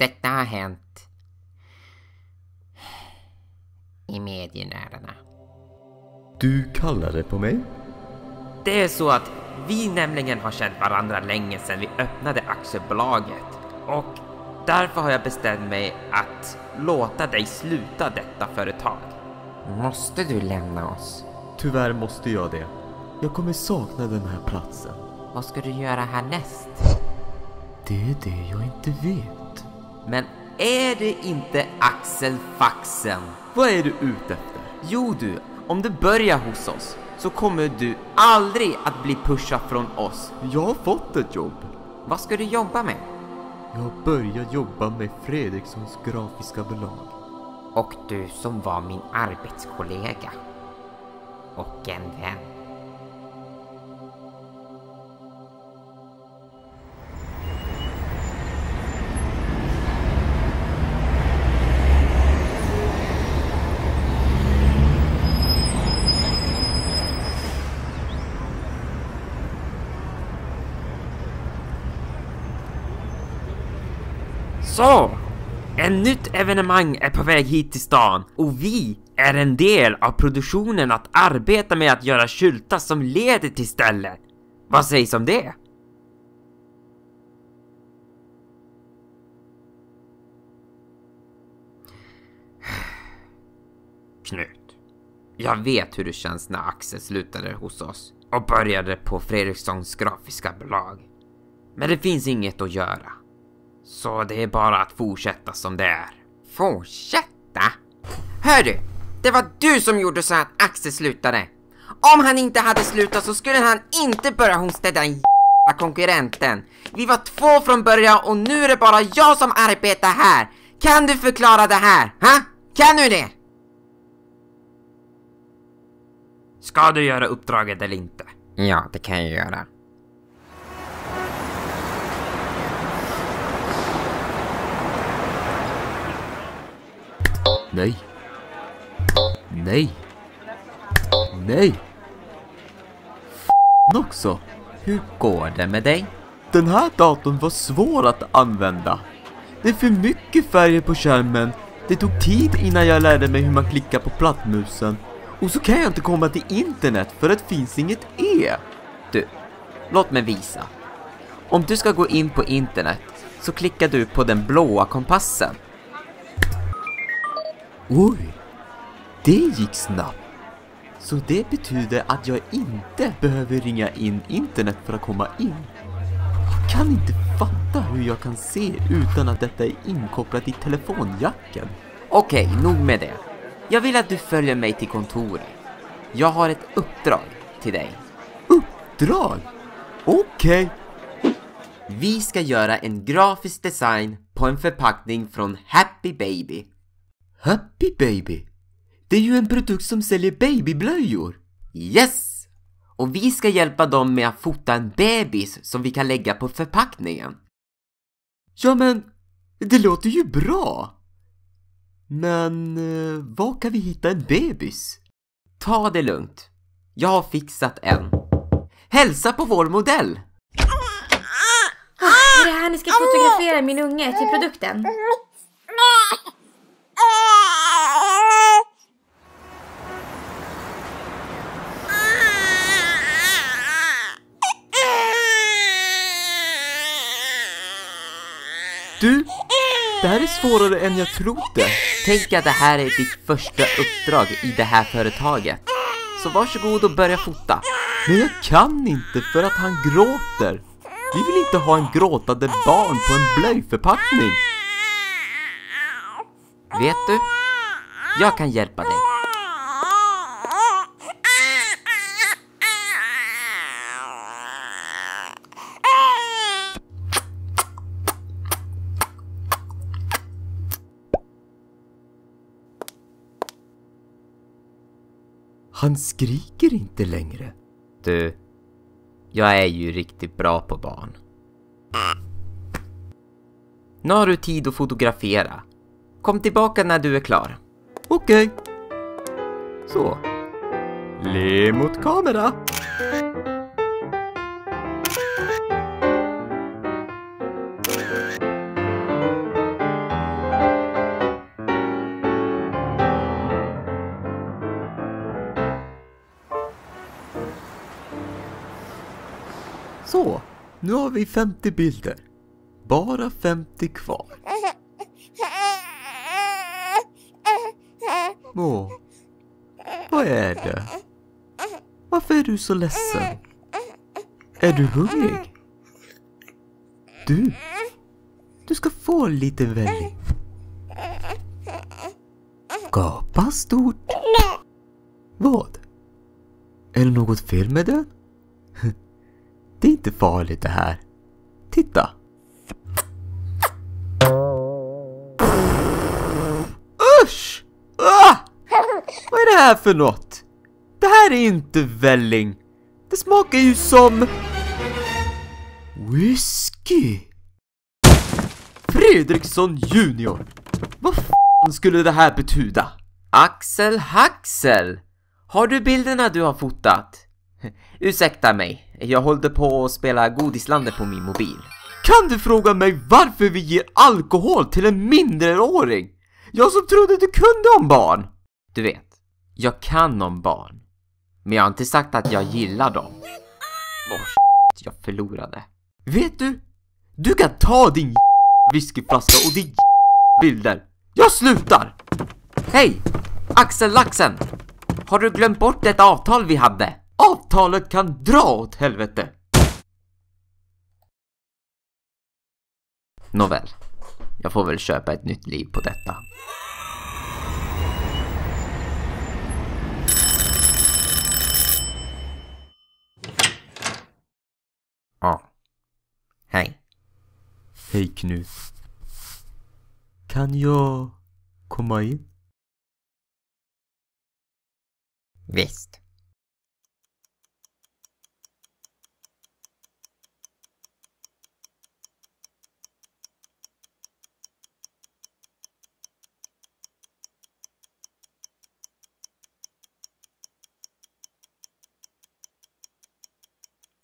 detta har hänt i medienärarna. Du kallade på mig? Det är så att vi nämligen har känt varandra länge sedan vi öppnade aktiebolaget, och därför har jag bestämt mig att låta dig sluta detta företag. Måste du lämna oss? Tyvärr måste jag det. Jag kommer sakna den här platsen. Vad ska du göra härnäst? Det är det jag inte vet. Men är det inte Axel Faxen? Vad är du ute efter? Jo du, om du börjar hos oss så kommer du aldrig att bli pushad från oss. Jag har fått ett jobb. Vad ska du jobba med? Jag börjar jobba med Fredrikssons grafiska bolag. Och du som var min arbetskollega. Och en vän. Så, ett nytt evenemang är på väg hit till stan, och vi är en del av produktionen att arbeta med att göra skyltar som leder till stället. Vad sägs om det? Knut, jag vet hur det känns när Axel slutade hos oss och började på Fredrikssons grafiska bolag. Men det finns inget att göra. Så det är bara att fortsätta som det är. Fortsätta? Hör du, det var du som gjorde så att Axel slutade. Om han inte hade slutat så skulle han inte börja hos den jävla konkurrenten. Vi var två från början och nu är det bara jag som arbetar här. Kan du förklara det här? Ha? Kan du det? Ska du göra uppdraget eller inte? Ja, det kan jag göra. Nej. Nej. Nej. Fan också. Hur går det med dig? Den här datorn var svår att använda. Det är för mycket färger på skärmen. Det tog tid innan jag lärde mig hur man klickar på plattmusen. Och så kan jag inte komma till internet för det finns inget E. Du, låt mig visa. Om du ska gå in på internet så klickar du på den blåa kompassen. Oj, det gick snabbt. Så det betyder att jag inte behöver ringa in internet för att komma in. Jag kan inte fatta hur jag kan se utan att detta är inkopplat i telefonjacken. Okej, nog med det. Jag vill att du följer mig till kontoret. Jag har ett uppdrag till dig. Uppdrag? Okej. Vi ska göra en grafisk design på en förpackning från Happy Baby. Happy Baby? Det är ju en produkt som säljer babyblöjor. Yes! Och vi ska hjälpa dem med att fota en bebis som vi kan lägga på förpackningen. Ja men, det låter ju bra. Men, var kan vi hitta en bebis? Ta det lugnt. Jag har fixat en. Hälsa på vår modell! Är det här ni ska fotografera min unge till produkten? Du, det här är svårare än jag trodde. Tänk att det här är ditt första uppdrag i det här företaget. Så varsågod och börja fota. Men jag kan inte för att han gråter. Vi vill inte ha en gråtande barn på en blöjförpackning. Vet du? Jag kan hjälpa dig. Han skriker inte längre. Du, jag är ju riktigt bra på barn. Nu har du tid att fotografera. Kom tillbaka när du är klar. Okej. Så. Le mot kamera. Nu har vi 50 bilder. Bara 50 kvar. Åh, vad är det? Varför är du så ledsen? Är du hungrig? Du ska få en liten välling. Gapa stort. Vad? Är det något fel med den? Det är inte farligt det här. Titta. Usch! Ah! Vad är det här för något? Det här är inte välling. Det smakar ju som... whisky. Fredriksson Junior. Vad fan skulle det här betyda? Axel Haxel. Har du bilderna du har fotat? Ursäkta mig, jag håller på att spela Godislandet på min mobil. Kan du fråga mig varför vi ger alkohol till en mindreåring? Jag som trodde du kunde om barn. Du vet, jag kan om barn. Men jag har inte sagt att jag gillar dem. Shit, jag förlorade. Vet du? Du kan ta din whiskyflaska och din bilder. Jag slutar! Hej, Axel Laxen. Har du glömt bort ett avtal vi hade? Avtalet kan dra åt helvete. Nåväl, jag får väl köpa ett nytt liv på detta. Ja. Hej. Hej Knut. Kan jag komma in? Visst.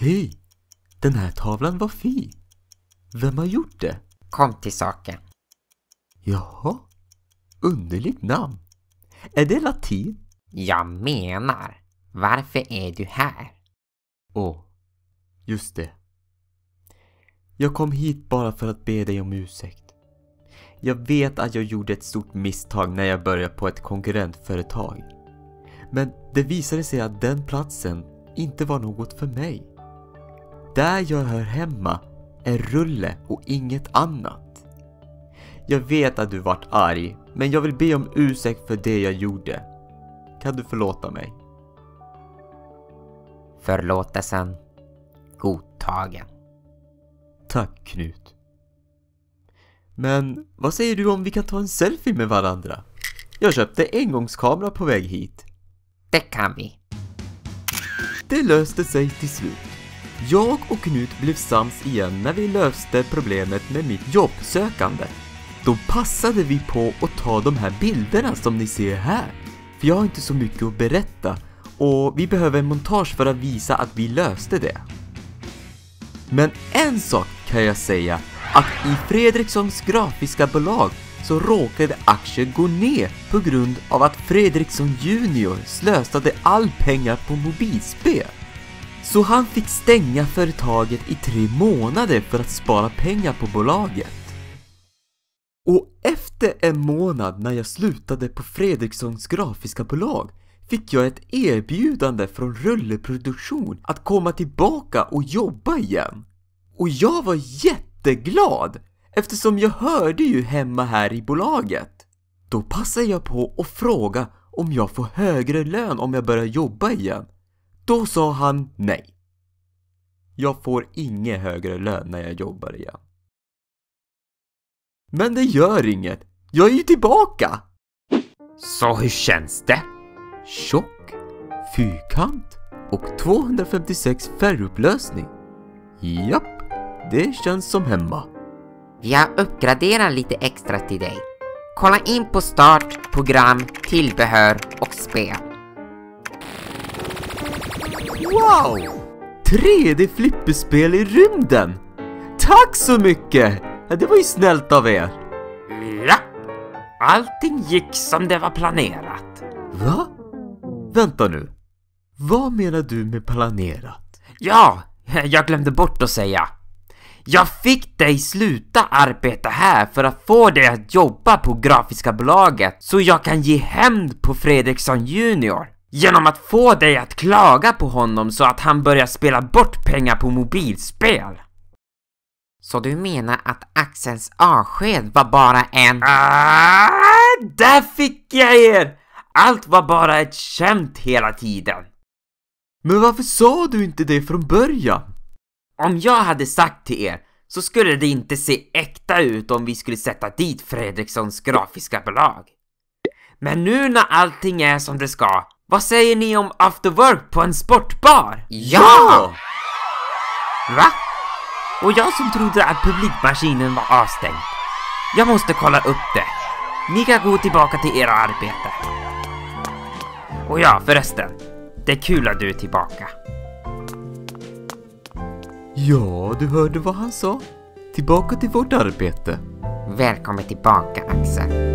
Hej, den här tavlan var fin. Vem har gjort det? Kom till saken. Jaha, underligt namn. Är det latin? Jag menar, varför är du här? Åh, just det. Jag kom hit bara för att be dig om ursäkt. Jag vet att jag gjorde ett stort misstag när jag började på ett konkurrentföretag. Men det visade sig att den platsen inte var något för mig. Där jag hör hemma är rulle och inget annat. Jag vet att du vart arg, men jag vill be om ursäkt för det jag gjorde. Kan du förlåta mig? Förlåtelsen godtagen. Tack Knut. Men vad säger du om vi kan ta en selfie med varandra? Jag köpte engångskamera på väg hit. Det kan vi. Det löste sig till slut. Jag och Knut blev sams igen när vi löste problemet med mitt jobbsökande. Då passade vi på att ta de här bilderna som ni ser här. För jag har inte så mycket att berätta och vi behöver en montage för att visa att vi löste det. Men en sak kan jag säga, att i Fredrikssons grafiska bolag så råkade aktien gå ner på grund av att Fredriksson Junior slösade all pengar på mobilspel. Så han fick stänga företaget i 3 månader för att spara pengar på bolaget. Och efter 1 månad när jag slutade på Fredrikssons grafiska bolag fick jag ett erbjudande från Rulleproduktion att komma tillbaka och jobba igen. Och jag var jätteglad eftersom jag hörde ju hemma här i bolaget. Då passade jag på att fråga om jag får högre lön om jag börjar jobba igen. Då sa han nej. Jag får ingen högre lön när jag jobbar igen. Men det gör inget. Jag är ju tillbaka. Så hur känns det? Tjock, fyrkant och 256 färgupplösning. Japp, det känns som hemma. Vi har uppgraderat lite extra till dig. Kolla in på start, program, tillbehör och spel. Wow! 3D-flipperspel i rymden! Tack så mycket! Det var ju snällt av er. Ja, allting gick som det var planerat. Va? Vänta nu. Vad menar du med planerat? Ja, jag glömde bort att säga. Jag fick dig sluta arbeta här för att få dig att jobba på grafiska bolaget så jag kan ge hämnd på Fredriksson Junior. Genom att få dig att klaga på honom så att han börjar spela bort pengar på mobilspel. Så du menar att Axels avsked var bara en... Ah, där fick jag er! Allt var bara ett skämt hela tiden. Men varför sa du inte det från början? Om jag hade sagt till er så skulle det inte se äkta ut om vi skulle sätta dit Fredrikssons grafiska bolag. Men nu när allting är som det ska, vad säger ni om after work på en sportbar? Ja! Va? Och jag som trodde att publikmaskinen var avstängd. Jag måste kolla upp det. Ni kan gå tillbaka till era arbete. Och ja, förresten. Det är kul att du är tillbaka. Ja, du hörde vad han sa. Tillbaka till vårt arbete. Välkommen tillbaka, Axel.